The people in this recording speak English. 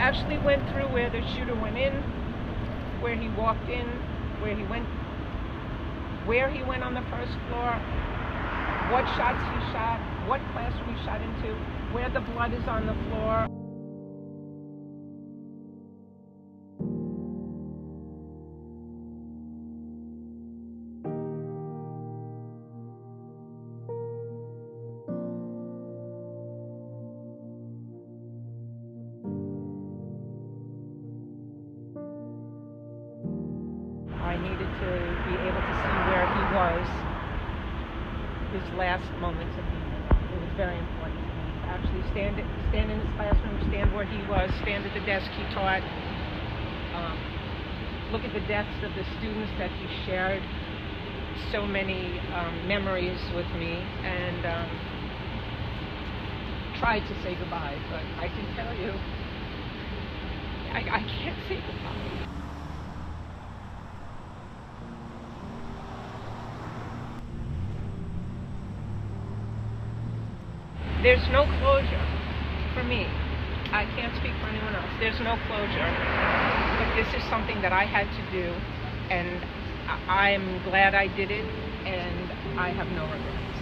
actually went through where the shooter went in, where he walked in, where he went on the first floor, what shots he shot, what classroom he shot into, where the blood is on the floor. I needed to be able to see where he was, his last moments of being alive. It was very important to me to actually stand in his classroom, stand where he was, stand at the desk he taught, look at the deaths of the students that he shared so many memories with me, and tried to say goodbye, but I can tell you, I can't say goodbye. There's no closure for me. I can't speak for anyone else. There's no closure. But this is something that I had to do, and I'm glad I did it, and I have no regrets.